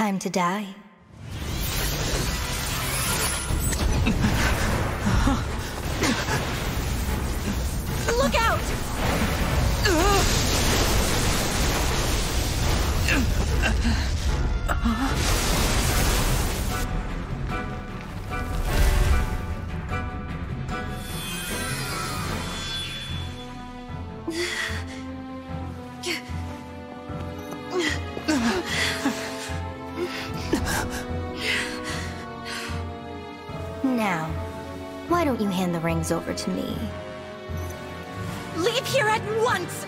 Time to die. Look out! Now, why don't you hand the rings over to me? Leave here at once!